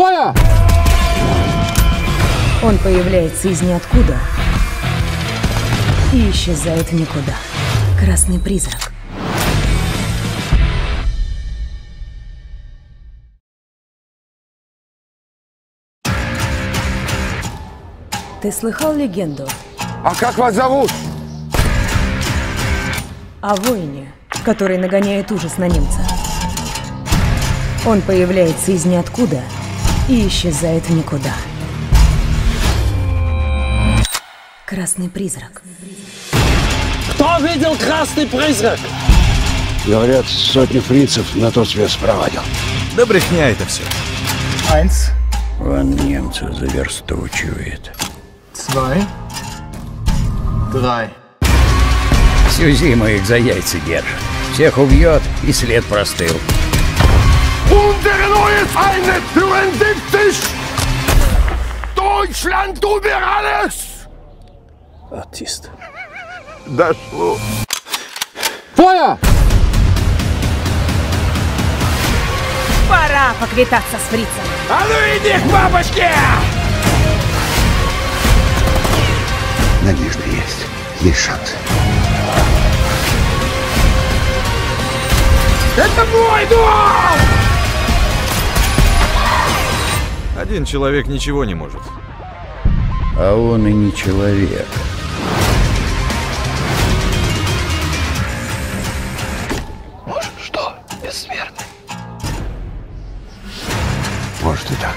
Кто я? Он появляется из ниоткуда и исчезает в никуда. Красный призрак. Ты слыхал легенду? А как вас зовут? О воине, который нагоняет ужас на немца. Он появляется из ниоткуда и исчезает в никуда. Красный призрак. Кто видел красный призрак? Говорят, сотни фрицев на тот свет спровадил. Да брехня это все. Айнс. Он немца заверстучивает. 2, 3. Всю зиму их за яйца держит. Всех убьет, и след простыл. Артист. Дошло. Понял? Пора поквитаться с фрицем. А ну иди к бабушке! Надежда есть. Есть шансы. Это мой дом! Один человек ничего не может. А он и не человек. Может, что? Бессмертный. Может и так.